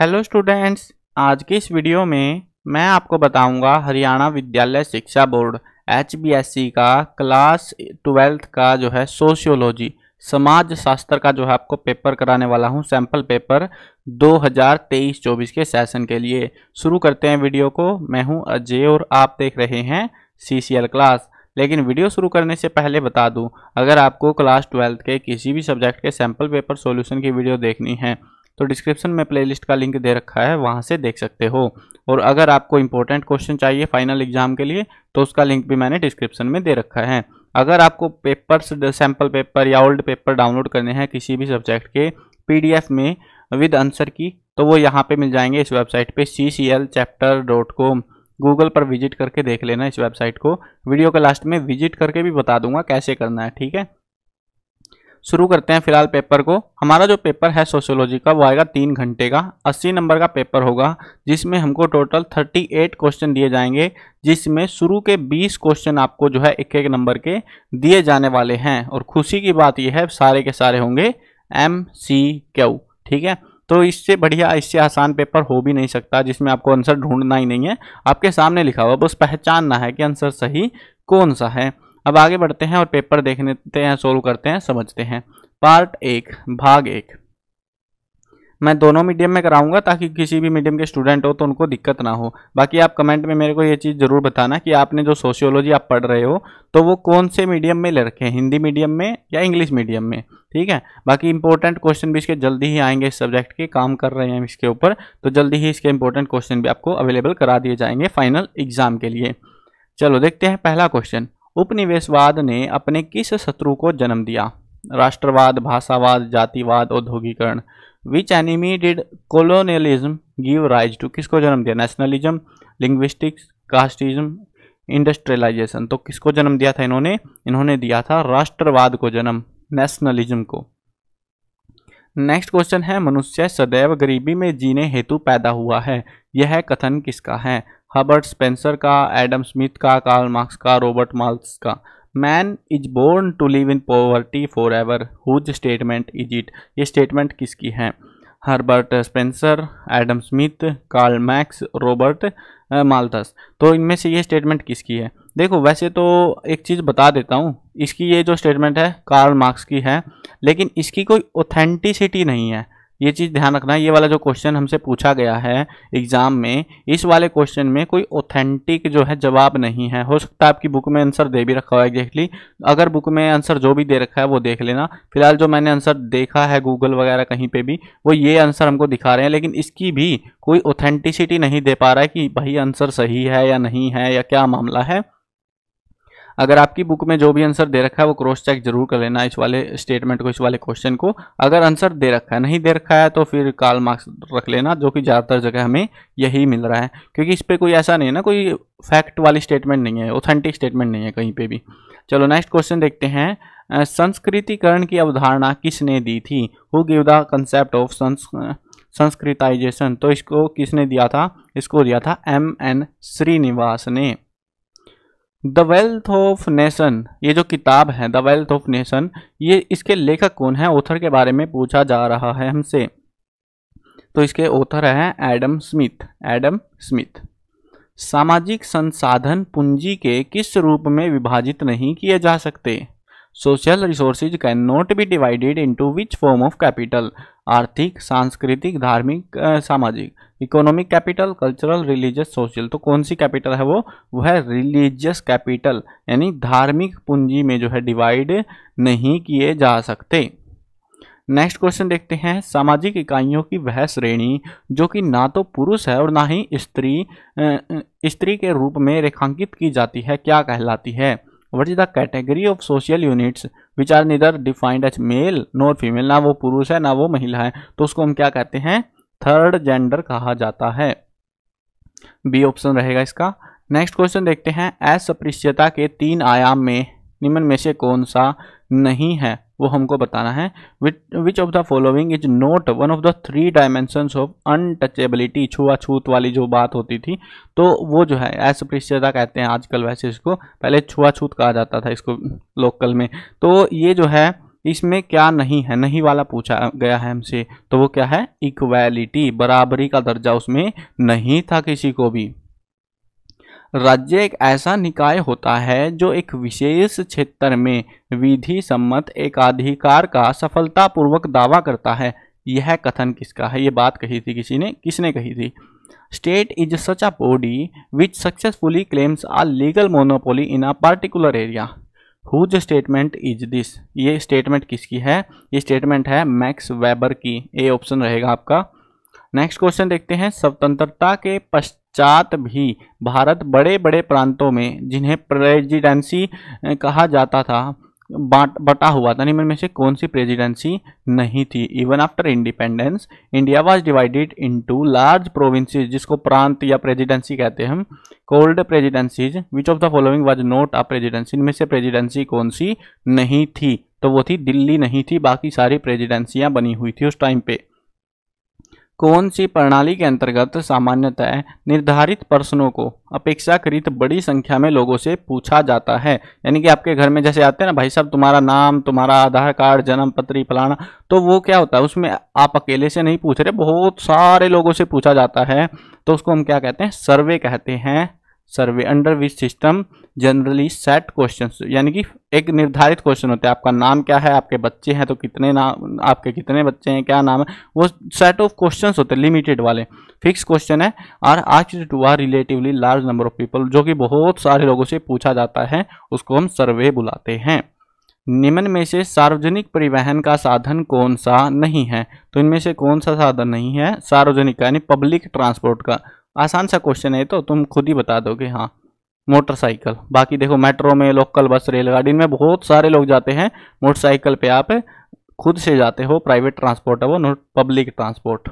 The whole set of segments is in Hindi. हेलो स्टूडेंट्स, आज के इस वीडियो में मैं आपको बताऊंगा हरियाणा विद्यालय शिक्षा बोर्ड HBSE का क्लास 12th का जो है सोशियोलॉजी समाज शास्त्र का जो है आपको पेपर कराने वाला हूं, सैम्पल पेपर 2023-24 के सेशन के लिए। शुरू करते हैं वीडियो को। मैं हूं अजय और आप देख रहे हैं CCL क्लास। लेकिन वीडियो शुरू करने से पहले बता दूं, अगर आपको क्लास 12th के किसी भी सब्जेक्ट के सैम्पल पेपर सॉल्यूशन की वीडियो देखनी है तो डिस्क्रिप्शन में प्लेलिस्ट का लिंक दे रखा है, वहाँ से देख सकते हो। और अगर आपको इंपॉर्टेंट क्वेश्चन चाहिए फाइनल एग्जाम के लिए तो उसका लिंक भी मैंने डिस्क्रिप्शन में दे रखा है। अगर आपको पेपर्स सैम्पल पेपर या ओल्ड पेपर डाउनलोड करने हैं किसी भी सब्जेक्ट के PDF में विद आंसर की, तो वो यहाँ पे मिल जाएंगे इस वेबसाइट पे cclchapter.com। गूगल पर विजिट करके देख लेना इस वेबसाइट को। वीडियो के लास्ट में विजिट करके भी बता दूंगा कैसे करना है, ठीक है। शुरू करते हैं फिलहाल पेपर को। हमारा जो पेपर है सोशियोलॉजी का वो आएगा 3 घंटे का, 80 नंबर का पेपर होगा, जिसमें हमको टोटल 38 क्वेश्चन दिए जाएंगे, जिसमें शुरू के 20 क्वेश्चन आपको जो है 1-1 नंबर के दिए जाने वाले हैं। और खुशी की बात यह है सारे के सारे होंगे MCQ, ठीक है। तो इससे बढ़िया, इससे आसान पेपर हो भी नहीं सकता, जिसमें आपको आंसर ढूंढना ही नहीं है, आपके सामने लिखा हुआ, बस पहचानना है कि आंसर सही कौन सा है। अब आगे बढ़ते हैं और पेपर देखते हैं, सोल्व करते हैं, समझते हैं। भाग 1 मैं दोनों मीडियम में कराऊंगा ताकि किसी भी मीडियम के स्टूडेंट हो तो उनको दिक्कत ना हो। बाकी आप कमेंट में मेरे को ये चीज़ ज़रूर बताना कि आपने जो सोशियोलॉजी आप पढ़ रहे हो तो वो कौन से मीडियम में ले रखे हैं, हिंदी मीडियम में या इंग्लिश मीडियम में, ठीक है। बाकी इंपॉर्टेंट क्वेश्चन भी इसके जल्दी ही आएंगे, इस सब्जेक्ट के काम कर रहे हैं हम इसके ऊपर, तो जल्दी ही इसके इंपॉर्टेंट क्वेश्चन भी आपको अवेलेबल करा दिए जाएंगे फाइनल एग्जाम के लिए। चलो देखते हैं पहला क्वेश्चन। उपनिवेशवाद ने अपने किस शत्रु को जन्म दिया? राष्ट्रवाद, भाषावाद, जातिवाद, औद्योगिकरण। Which enemy did colonialism give rise to? किसको जन्म दिया? Nationalism, linguistics, casteism, industrialisation. तो किसको जन्म दिया था इन्होंने? इन्होंने दिया था राष्ट्रवाद को जन्म, नेशनलिज्म को। नेक्स्ट क्वेश्चन है, मनुष्य सदैव गरीबी में जीने हेतु पैदा हुआ है, यह कथन किसका है? हर्बर्ट स्पेंसर का, एडम स्मिथ का, कार्ल मार्क्स का, रॉबर्ट माल्थस का। Man is born to live in poverty for ever, whose statement is it? ये स्टेटमेंट किसकी है? Herbert Spencer, Adam Smith, Karl Marx, Robert Malthus. तो इनमें से ये स्टेटमेंट किसकी है? देखो, वैसे तो एक चीज़ बता देता हूँ, इसकी ये जो स्टेटमेंट है कार्ल मार्क्स की है, लेकिन इसकी कोई ऑथेंटिसिटी नहीं है। ये चीज़ ध्यान रखना, ये वाला जो क्वेश्चन हमसे पूछा गया है एग्ज़ाम में, इस वाले क्वेश्चन में कोई ऑथेंटिक जो है जवाब नहीं है। हो सकता है आपकी बुक में आंसर दे भी रखा हो एग्जैक्टली, अगर बुक में आंसर जो भी दे रखा है वो देख लेना। फिलहाल जो मैंने आंसर देखा है गूगल वगैरह कहीं पे भी, वो ये आंसर हमको दिखा रहे हैं, लेकिन इसकी भी कोई ऑथेंटिसिटी नहीं दे पा रहा है कि भाई आंसर सही है या नहीं है या क्या मामला है। अगर आपकी बुक में जो भी आंसर दे रखा है वो क्रॉस चेक जरूर कर लेना इस वाले स्टेटमेंट को, इस वाले क्वेश्चन को, अगर आंसर दे रखा है। नहीं दे रखा है तो फिर कार्ल मार्क्स रख लेना, जो कि ज़्यादातर जगह हमें यही मिल रहा है, क्योंकि इस पर कोई ऐसा नहीं है ना, कोई फैक्ट वाली स्टेटमेंट नहीं है, ऑथेंटिक स्टेटमेंट नहीं है कहीं पर भी। चलो नेक्स्ट क्वेश्चन देखते हैं। संस्कृतिकरण की अवधारणा किसने दी थी? Who give the concept of Sanskritisation? तो इसको किसने दिया था? इसको दिया था M.N. श्रीनिवास ने। द वेल्थ ऑफ नेशन, ये जो किताब है द वेल्थ ऑफ नेशन, ये इसके लेखक कौन है? ऑथर के बारे में पूछा जा रहा है हमसे, तो इसके ऑथर हैं एडम स्मिथ। सामाजिक संसाधन पूंजी के किस रूप में विभाजित नहीं किए जा सकते? Social resources can not be divided into which form of capital? आर्थिक, सांस्कृतिक, धार्मिक, सामाजिक। Economic capital, cultural, religious, social. तो कौन सी कैपिटल है वो है रिलीजियस कैपिटल, यानी धार्मिक पूंजी में जो है डिवाइड नहीं किए जा सकते। नेक्स्ट क्वेश्चन देखते हैं। सामाजिक इकाइयों की वह श्रेणी जो कि ना तो पुरुष है और ना ही स्त्री के रूप में रेखांकित की जाती है, क्या कहलाती है? What is the category of social units which are neither defined as male nor female? ना वो पुरुष है ना वो महिला है, तो उसको हम क्या कहते हैं? थर्ड जेंडर कहा जाता है। बी ऑप्शन रहेगा इसका। नेक्स्ट क्वेश्चन देखते हैं। अस्पृश्यता के 3 आयाम में निम्न में से कौन सा नहीं है, वो हमको बताना है। Which of the following is not one of the 3 dimensions of untouchability? छुआछूत वाली जो बात होती थी तो वो जो है अस्पृश्यता कहते हैं आजकल, वैसे इसको पहले छुआछूत कहा जाता था इसको लोकल में। तो ये जो है इसमें क्या नहीं है, नहीं वाला पूछा गया है हमसे, तो वो क्या है, इक्वालिटी, बराबरी का दर्जा उसमें नहीं था किसी को भी। राज्य एक ऐसा निकाय होता है जो एक विशेष क्षेत्र में विधि सम्मत एकाधिकार का सफलतापूर्वक दावा करता है। यह कथन किसका है, ये बात कही थी किसी ने, किसने कही थी? State is such a body which successfully claims a legal monopoly in a particular area. Whose statement is this, ये स्टेटमेंट किसकी है? ये स्टेटमेंट है मैक्स वेबर की। ए ऑप्शन रहेगा आपका। नेक्स्ट क्वेश्चन देखते हैं, स्वतंत्रता के पश्चात भी भारत बड़े बड़े प्रांतों में जिन्हें प्रेजिडेंसी कहा जाता था बटा हुआ था, इनमें से कौन सी प्रेजिडेंसी नहीं थी? Even after independence India was divided into large provinces, जिसको प्रांत या प्रेजिडेंसी कहते हैं हम, called presidencies, which of the following was not a presidency, इनमें से प्रेजिडेंसी कौन सी नहीं थी? तो वो थी दिल्ली नहीं थी, बाकी सारी प्रेजिडेंसियाँ बनी हुई थी उस टाइम पे। कौन सी प्रणाली के अंतर्गत सामान्यतः निर्धारित प्रश्नों को अपेक्षाकृत बड़ी संख्या में लोगों से पूछा जाता है? यानी कि आपके घर में जैसे आते हैं ना भाई साहब, तुम्हारा नाम, तुम्हारा आधार कार्ड, जन्म पत्री फलाना, तो वो क्या होता है, उसमें आप अकेले से नहीं पूछ रहे, बहुत सारे लोगों से पूछा जाता है, तो उसको हम क्या कहते हैं, सर्वे कहते हैं। Survey under which system generally set question, यानी कि एक निर्धारित क्वेश्चन होता है, आपका नाम क्या है, आपके बच्चे हैं तो कितने नाम, आपके कितने बच्चे हैं, क्या नाम है, वो सेट ऑफ क्वेश्चंस होते हैं, लिमिटेड वाले, फिक्स क्वेश्चन है। Are asked to a relatively large number of people, जो कि बहुत सारे लोगों से पूछा जाता है, उसको हम सर्वे बुलाते हैं। निम्न में से सार्वजनिक परिवहन का साधन कौन सा नहीं है? तो इनमें से कौन सा साधन नहीं है सार्वजनिक का, यानी पब्लिक ट्रांसपोर्ट का? आसान सा क्वेश्चन है, तो तुम खुद ही बता दोगे। हाँ, मोटरसाइकिल। बाकी देखो मेट्रो में, लोकल बस, रेलगाड़ी में बहुत सारे लोग जाते हैं, मोटरसाइकिल पे आप खुद से जाते हो, प्राइवेट ट्रांसपोर्ट है वो, not public transport.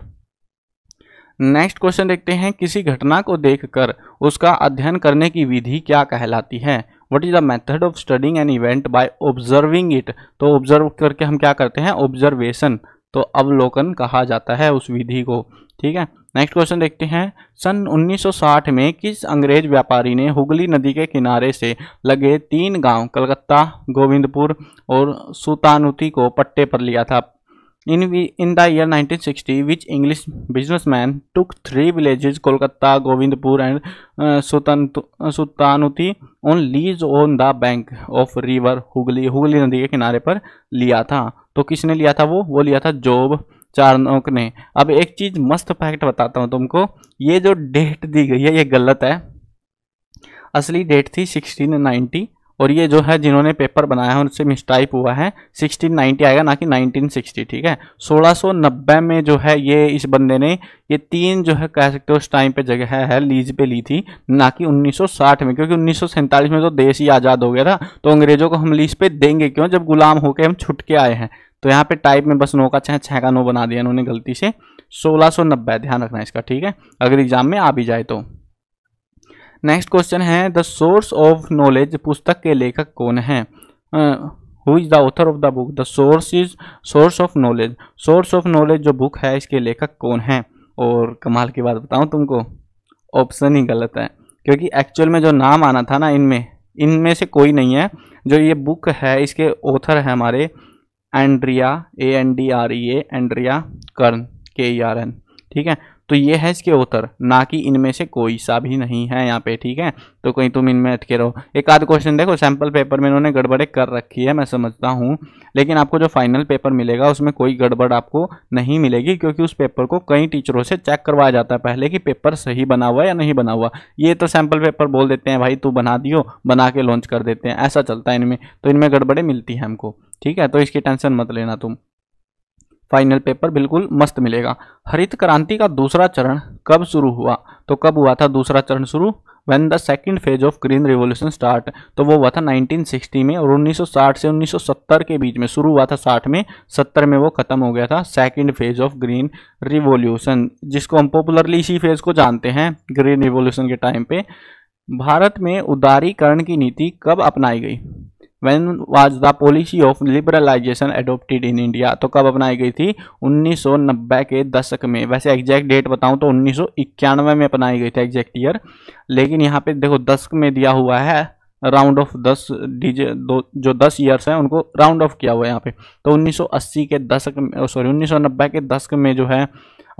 Next question देखते हैं, किसी घटना को देखकर उसका अध्ययन करने की विधि क्या कहलाती है? What is the method of studying an event by observing it, तो ऑब्जर्व करके हम क्या करते हैं, ऑब्जर्वेशन, तो अवलोकन कहा जाता है उस विधि को, ठीक है। नेक्स्ट क्वेश्चन देखते हैं, सन 1960 में किस अंग्रेज व्यापारी ने हुगली नदी के किनारे से लगे 3 गांव कलकत्ता, गोविंदपुर और सुतानुती को पट्टे पर लिया था? In the year 1960 which English businessman took 3 villages Kolkata, Govindpur and Sutanuti on lease on the bank of river Hooghly, Hooghly नदी के किनारे पर लिया था, तो किसने लिया था वो लिया था जॉब चार्नॉक ने। अब एक चीज मस्त फैक्ट बताता हूँ तुमको, ये जो डेट दी गई है ये गलत है, असली डेट थी 1690, और ये जो है जिन्होंने पेपर बनाया है उनसे मिसटाइप हुआ है, 1690 आएगा ना कि 1960, ठीक है। 1690 में जो है ये इस बंदे ने ये 3 जो है कह सकते हो उस टाइम पे जगह है लीज पे ली थी, ना कि 1960 में, क्योंकि 1947 में तो देश ही आज़ाद हो गया था, तो अंग्रेजों को हम लीज पे देंगे क्यों जब गुलाम होकर हम छुट के आए हैं, तो यहाँ पे टाइप में बस 9 का 6 का 9 बना दिया इन्होंने गलती से। 1690 ध्यान रखना इसका, ठीक है, अगर एग्जाम में आ भी जाए तो। नेक्स्ट क्वेश्चन है, द सोर्स ऑफ नॉलेज पुस्तक के लेखक कौन है? Who is the author of the book, the source is source of knowledge, source of knowledge जो बुक है इसके लेखक कौन है? और कमाल की बात बताऊं तुमको, ऑप्शन ही गलत है, क्योंकि एक्चुअल में जो नाम आना था ना इनमें से कोई नहीं है, जो ये बुक है इसके ऑथर है हमारे Andrea, ANDREA, Andrea Kern, KERN, ठीक है, तो ये है इसके ऑथर, ना कि इनमें से कोई सा भी नहीं है यहाँ पे, ठीक है, तो कहीं तुम इनमें अटके रहो। एक आध क्वेश्चन देखो सैम्पल पेपर में इन्होंने गड़बड़े कर रखी है, मैं समझता हूँ, लेकिन आपको जो फाइनल पेपर मिलेगा उसमें कोई गड़बड़ आपको नहीं मिलेगी, क्योंकि उस पेपर को कई टीचरों से चेक करवाया जाता है पहले कि पेपर सही बना हुआ या नहीं बना हुआ। ये तो सैम्पल पेपर बोल देते हैं भाई तू बना दियो, बना के लॉन्च कर देते हैं, ऐसा चलता है इनमें, तो इनमें गड़बड़े मिलती है हमको, ठीक है, तो इसकी टेंशन मत लेना तुम, फाइनल पेपर बिल्कुल मस्त मिलेगा। हरित क्रांति का दूसरा चरण कब शुरू हुआ? तो कब हुआ था दूसरा चरण शुरू, when the second phase of green revolution start, तो वो हुआ था 1960 में, और 1960 से 1970 के बीच में शुरू हुआ था, 60 में, 70 में वो खत्म हो गया था, second phase of green revolution, जिसको हम पॉपुलरली इसी फेज को जानते हैं ग्रीन रिवॉल्यूशन के टाइम पे। भारत में उदारीकरण की नीति कब अपनाई गई? When was the policy of liberalization adopted in India? तो कब अपनाई गई थी? 1990 के दशक में। वैसे एग्जैक्ट डेट बताऊं तो 1991 में अपनाई गई थी एग्जैक्ट ईयर, लेकिन यहाँ पे देखो दशक में दिया हुआ है, राउंड ऑफ 10 जो 10 ईयर्स हैं उनको राउंड ऑफ किया हुआ है यहाँ पे। तो 1980 के दशक में, सॉरी 1990 के दशक में जो है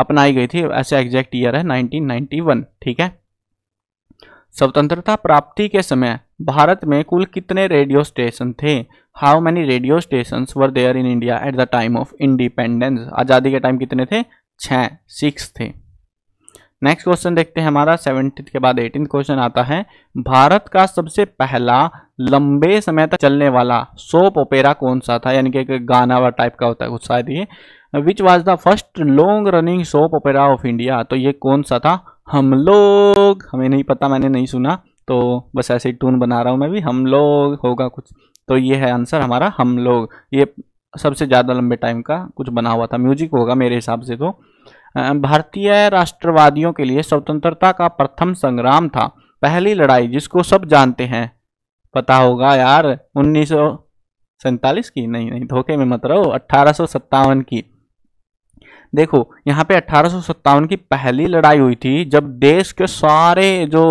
अपनाई गई थी, ऐसे एग्जैक्ट ईयर है 1991। ठीक है। स्वतंत्रता प्राप्ति के समय भारत में कुल कितने रेडियो स्टेशन थे? How many radio station were there in India at the time of independence? आज़ादी के टाइम कितने थे? 6 थे। नेक्स्ट क्वेश्चन देखते हैं हमारा 17 के बाद 18 क्वेश्चन आता है, भारत का सबसे पहला लंबे समय तक चलने वाला सोप ओपेरा कौन सा था? यानी कि एक गाना वा टाइप का होता है कुछ शायद ये। Which was the first long running soap opera of India? तो ये कौन सा था? हम लोग, हमें नहीं पता, मैंने नहीं सुना, तो बस ऐसे ही टून बना रहा हूँ मैं भी, हम लोग होगा कुछ। तो ये है आंसर हमारा, हम लोग। ये सबसे ज़्यादा लंबे टाइम का कुछ बना हुआ था, म्यूजिक होगा मेरे हिसाब से। तो भारतीय राष्ट्रवादियों के लिए स्वतंत्रता का प्रथम संग्राम था, पहली लड़ाई जिसको सब जानते हैं, पता होगा यार, 1947 की? नहीं, धोखे में मत रहो, 1857 की। देखो यहाँ पे 1857 की पहली लड़ाई हुई थी, जब देश के सारे जो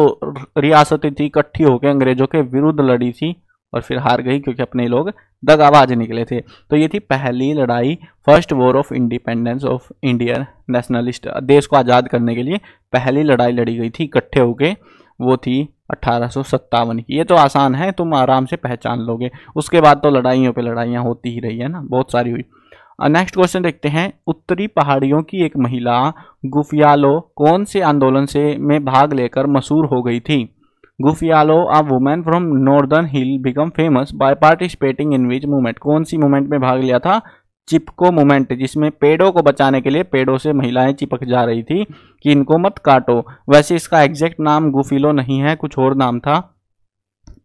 रियासतें थी इकट्ठी होकर अंग्रेजों के विरुद्ध लड़ी थी और फिर हार गई, क्योंकि अपने लोग दगाबाज निकले थे। तो ये थी पहली लड़ाई, first war of independence of Indian nationalist. देश को आज़ाद करने के लिए पहली लड़ाई लड़ी गई थी इकट्ठे होके, वो थी 1857 की। ये तो आसान है, तुम आराम से पहचान लोगे। उसके बाद तो लड़ाइयों पे लड़ाइयाँ होती ही रही है ना, बहुत सारी हुई। नेक्स्ट क्वेश्चन देखते हैं, उत्तरी पहाड़ियों की एक महिला गुफियालो कौन से आंदोलन से में भाग लेकर मशहूर हो गई थी? गुफियालो, a women from northern hill become famous by participating in which movement? कौन सी मूवमेंट में भाग लिया था? चिपको मूवमेंट, जिसमें पेड़ों को बचाने के लिए पेड़ों से महिलाएं चिपक जा रही थी कि इनको मत काटो। वैसे इसका एग्जैक्ट नाम गुफिलो नहीं है, कुछ और नाम था,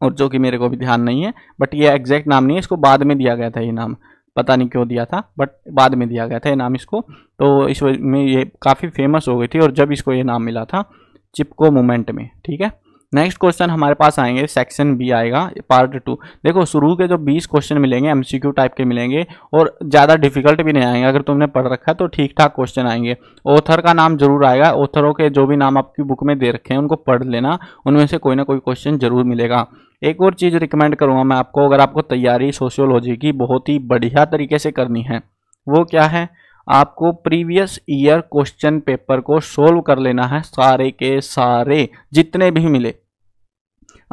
और जो कि मेरे को भी ध्यान नहीं है, बट ये एग्जैक्ट नाम नहीं है, इसको बाद में दिया गया था ये नाम, पता नहीं क्यों दिया था, बट बाद में दिया गया था ये नाम इसको। तो इस वजह में ये काफ़ी फेमस हो गई थी और जब इसको ये नाम मिला था चिपको मूवमेंट में। ठीक है। नेक्स्ट क्वेश्चन हमारे पास आएंगे, सेक्शन बी आएगा, पार्ट 2। देखो शुरू के जो 20 क्वेश्चन मिलेंगे एमसीक्यू टाइप के मिलेंगे और ज़्यादा डिफिकल्ट भी नहीं आएंगे, अगर तुमने पढ़ रखा है तो ठीक ठाक क्वेश्चन आएंगे। ऑथर का नाम जरूर आएगा, ऑथरों के जो भी नाम आपकी बुक में दे रखे हैं उनको पढ़ लेना, उनमें से कोई ना कोई क्वेश्चन जरूर मिलेगा। एक और चीज़ रिकमेंड करूँगा मैं आपको, अगर आपको तैयारी सोशियोलॉजी की बहुत ही बढ़िया तरीके से करनी है, वो क्या है, आपको प्रीवियस ईयर क्वेश्चन पेपर को सोल्व कर लेना है, सारे के सारे जितने भी मिले।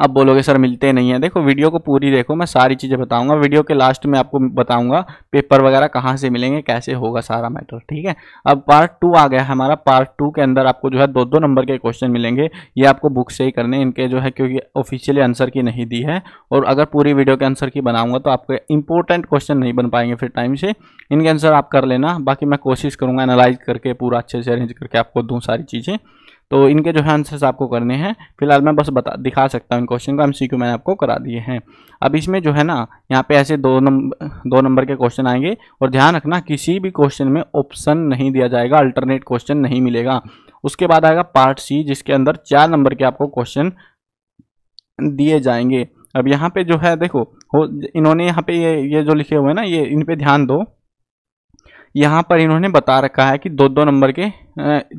अब बोलोगे सर मिलते नहीं है, देखो वीडियो को पूरी देखो, मैं सारी चीज़ें बताऊंगा, वीडियो के लास्ट में आपको बताऊंगा पेपर वगैरह कहाँ से मिलेंगे, कैसे होगा सारा मैटर। ठीक है। अब पार्ट 2 आ गया है हमारा, पार्ट 2 के अंदर आपको जो है 2-2 नंबर के क्वेश्चन मिलेंगे, ये आपको बुक से ही करने इनके जो है, क्योंकि ऑफिशियली आंसर की नहीं दी है, और अगर पूरी वीडियो के आंसर की बनाऊँगा तो आपके इंपॉर्टेंट क्वेश्चन नहीं बन पाएंगे फिर टाइम से, इनके आंसर आप कर लेना। बाकी मैं कोशिश करूँगा एनालाइज करके पूरा अच्छे से अरेंज करके आपको दूँ सारी चीज़ें, तो इनके जो है आंसर्स आपको करने हैं। फिलहाल मैं बस दिखा सकता हूँ इन क्वेश्चन को, एमसीक्यू मैंने आपको करा दिए हैं। अब इसमें जो है ना, यहाँ पे ऐसे दो नंबर के क्वेश्चन आएंगे, और ध्यान रखना किसी भी क्वेश्चन में ऑप्शन नहीं दिया जाएगा, अल्टरनेट क्वेश्चन नहीं मिलेगा। उसके बाद आएगा पार्ट C, जिसके अंदर 4 नंबर के आपको क्वेश्चन दिए जाएंगे। अब यहाँ पे जो है देखो इन्होंने यहाँ पे ये जो लिखे हुए हैं ना, ये इन पर ध्यान दो, यहाँ पर इन्होंने बता रखा है कि 2-2 नंबर के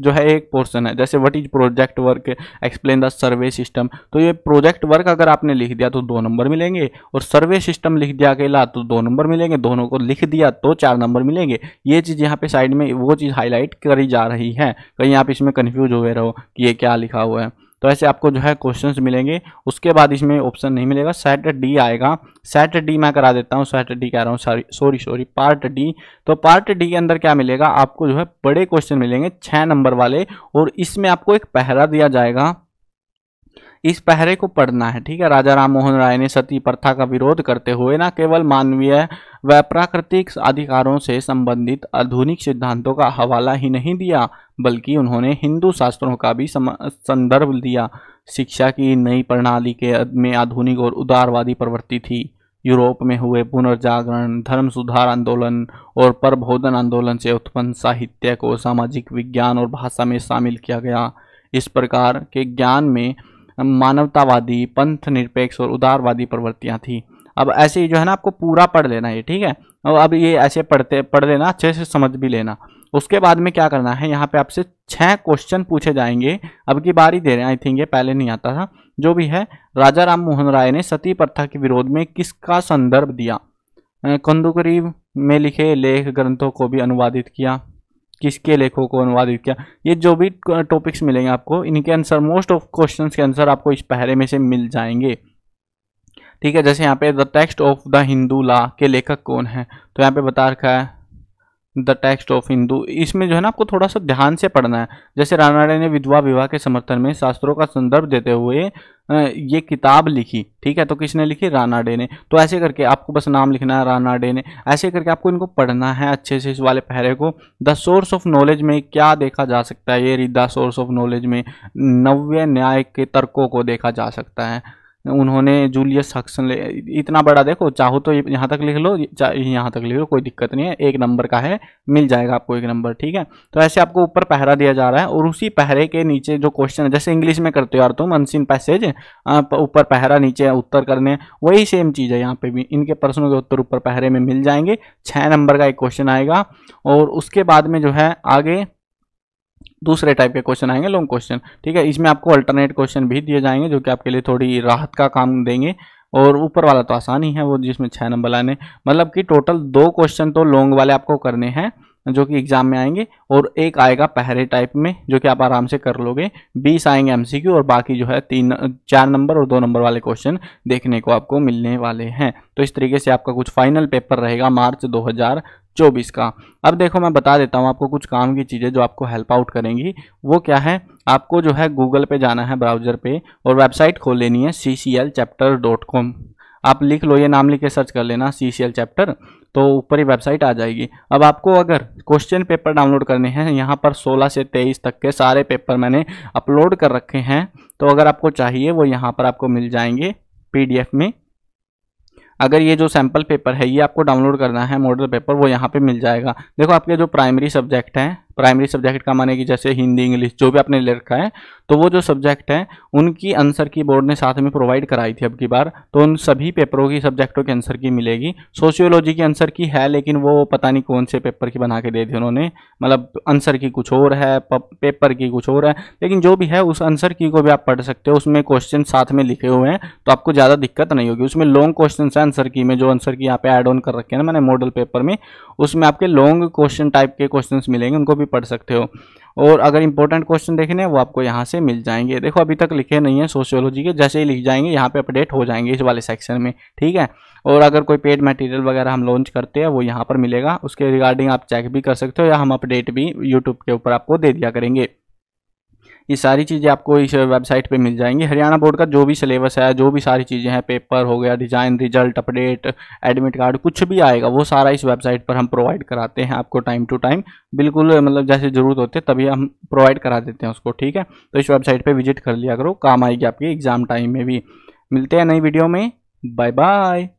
जो है एक पोर्शन है, जैसे what is project work, explain the survey system. तो ये प्रोजेक्ट वर्क अगर आपने लिख दिया तो 2 नंबर मिलेंगे, और सर्वे सिस्टम लिख दिया अकेला तो 2 नंबर मिलेंगे, दोनों को लिख दिया तो 4 नंबर मिलेंगे। ये चीज़ यहाँ पे साइड में वो चीज़ हाईलाइट करी जा रही है, कहीं आप इसमें कन्फ्यूज हुए रहो कि ये क्या लिखा हुआ है। तो ऐसे आपको जो है क्वेश्चंस मिलेंगे। उसके बाद इसमें ऑप्शन नहीं मिलेगा। सेट D आएगा, सेट D मैं करा देता हूँ, सेट D कह रहा हूँ, सॉरी पार्ट D। तो पार्ट D के अंदर क्या मिलेगा आपको, जो है बड़े क्वेश्चन मिलेंगे 6 नंबर वाले, और इसमें आपको एक पहरा दिया जाएगा, इस पहरे को पढ़ना है। ठीक है। राजा राममोहन राय ने सती प्रथा का विरोध करते हुए न केवल मानवीय व प्राकृतिक अधिकारों से संबंधित आधुनिक सिद्धांतों का हवाला ही नहीं दिया, बल्कि उन्होंने हिंदू शास्त्रों का भी संदर्भ दिया। शिक्षा की नई प्रणाली के में आधुनिक और उदारवादी प्रवृत्ति थी। यूरोप में हुए पुनर्जागरण, धर्म सुधार आंदोलन और प्रबोधन आंदोलन से उत्पन्न साहित्य को सामाजिक विज्ञान और भाषा में शामिल किया गया। इस प्रकार के ज्ञान में मानवतावादी, पंथ निरपेक्ष और उदारवादी प्रवृत्तियाँ थीं। अब ऐसे ही जो है ना आपको पूरा पढ़ लेना है। ठीक है। और अब ये ऐसे पढ़ लेना, अच्छे से समझ भी लेना। उसके बाद में क्या करना है, यहाँ पे आपसे 6 क्वेश्चन पूछे जाएंगे। अब की बारी दे रहे हैं, आई थिंक ये पहले नहीं आता था। जो भी है, राजा राममोहन राय ने सती प्रथा के विरोध में किसका संदर्भ दिया? कंदुकरी में लिखे लेख ग्रंथों को भी अनुवादित किया, किसके लेखों को अनुवादित किया? ये जो भी टॉपिक्स मिलेंगे आपको, इनके आंसर, मोस्ट ऑफ क्वेश्चंस के आंसर आपको इस पहरे में से मिल जाएंगे। ठीक है, जैसे यहाँ पे the text of the Hindu law के लेखक कौन है, तो यहाँ पे बता रखा है द टेक्स्ट ऑफ हिंदू। इसमें जो है ना आपको थोड़ा सा ध्यान से पढ़ना है। जैसे रानाडे ने विधवा विवाह के समर्थन में शास्त्रों का संदर्भ देते हुए ये किताब लिखी। ठीक है, तो किसने लिखी? रानाडे ने। तो ऐसे करके आपको बस नाम लिखना है रानाडे ने, ऐसे करके आपको इनको पढ़ना है अच्छे से। इस वाले पहरे को द सोर्स ऑफ नॉलेज में क्या देखा जा सकता है? ये द सोर्स ऑफ नॉलेज में नव्य न्याय के तर्कों को देखा जा सकता है। उन्होंने जूलियस हक्सले, इतना बड़ा देखो, चाहो तो यहाँ तक लिख लो, यहाँ तक लिख लो, कोई दिक्कत नहीं है। 1 नंबर का है, मिल जाएगा आपको 1 नंबर। ठीक है, तो ऐसे आपको ऊपर पहरा दिया जा रहा है और उसी पहरे के नीचे जो क्वेश्चन है, जैसे इंग्लिश में करते हो यार तुम अनसीन पैसेज, आप ऊपर पहरा नीचे उत्तर करने, वही सेम चीज़ है यहाँ पर भी। इनके प्रश्नों के उत्तर ऊपर पहरे में मिल जाएंगे। 6 नंबर का एक क्वेश्चन आएगा और उसके बाद में जो है आगे दूसरे टाइप के क्वेश्चन आएंगे, लॉन्ग क्वेश्चन। ठीक है, इसमें आपको अल्टरनेट क्वेश्चन भी दिए जाएंगे जो कि आपके लिए थोड़ी राहत का काम देंगे। और ऊपर वाला तो आसान ही है, वो जिसमें 6 नंबर लाने, मतलब कि टोटल 2 क्वेश्चन तो लॉन्ग वाले आपको करने हैं जो कि एग्जाम में आएंगे, और 1 आएगा पहरे टाइप में जो कि आप आराम से कर लोगे। 20 आएंगे MCQ और बाकी जो है 4 नंबर और 2 नंबर वाले क्वेश्चन देखने को आपको मिलने वाले हैं। तो इस तरीके से आपका कुछ फाइनल पेपर रहेगा मार्च 2024 का। अब देखो, मैं बता देता हूँ आपको कुछ काम की चीज़ें जो आपको हेल्प आउट करेंगी। वो क्या है, आपको जो है गूगल पे जाना है, ब्राउजर पे, और वेबसाइट खोल लेनी है cclchapter.com। आप लिख लो, ये नाम लिख के सर्च कर लेना CCL चैप्टर, तो ऊपर ही वेबसाइट आ जाएगी। अब आपको अगर क्वेश्चन पेपर डाउनलोड करने हैं, यहाँ पर 16 से 23 तक के सारे पेपर मैंने अपलोड कर रखे हैं, तो अगर आपको चाहिए वो यहाँ पर आपको मिल जाएंगे PDF में। अगर ये जो सैम्पल पेपर है ये आपको डाउनलोड करना है, मॉडल पेपर, वो यहाँ पे मिल जाएगा। देखो, आपके जो प्राइमरी सब्जेक्ट हैं, प्राइमरी सब्जेक्ट का माने कि जैसे हिंदी, इंग्लिश, जो भी आपने ले रखा है, तो वो जो सब्जेक्ट हैं उनकी आंसर की बोर्ड ने साथ में प्रोवाइड कराई थी अब की बार, तो उन सभी पेपरों की, सब्जेक्टों के आंसर की मिलेगी। सोशियोलॉजी की आंसर की है, लेकिन वो पता नहीं कौन से पेपर की बना के दे दी उन्होंने, मतलब आंसर की कुछ और है, पेपर की कुछ और है, लेकिन जो भी है उस आंसर की को भी आप पढ़ सकते हो। उसमें क्वेश्चन साथ में लिखे हुए हैं, तो आपको ज़्यादा दिक्कत नहीं होगी। उसमें लॉन्ग क्वेश्चन है आंसर की में, जो आंसर की यहाँ पे ऐड ऑन कर रखे हैं ना मैंने मॉडल पेपर में, उसमें आपके लॉन्ग क्वेश्चन टाइप के क्वेश्चन मिलेंगे, उनको पढ़ सकते हो। और अगर इंपॉर्टेंट क्वेश्चन देखने हैं वो आपको यहाँ से मिल जाएंगे। देखो, अभी तक लिखे नहीं है सोशियोलॉजी के, जैसे ही लिख जाएंगे यहाँ पे अपडेट हो जाएंगे इस वाले सेक्शन में। ठीक है, और अगर कोई पेड मटेरियल वगैरह हम लॉन्च करते हैं वो यहाँ पर मिलेगा, उसके रिगार्डिंग आप चेक भी कर सकते हो, या हम अपडेट भी यूट्यूब के ऊपर आपको दे दिया करेंगे। ये सारी चीज़ें आपको इस वेबसाइट पे मिल जाएंगी। हरियाणा बोर्ड का जो भी सिलेबस है, जो भी सारी चीज़ें हैं, पेपर हो गया, design, result, update, admit card, कुछ भी आएगा वो सारा इस वेबसाइट पर हम प्रोवाइड कराते हैं आपको टाइम टू टाइम, बिल्कुल मतलब जैसे ज़रूरत होती है तभी हम प्रोवाइड करा देते हैं उसको। ठीक है, तो इस वेबसाइट पर विजिट कर लिया करो, काम आएगी आपके एग्ज़ाम टाइम में भी। मिलते हैं नई वीडियो में, बाय बाय।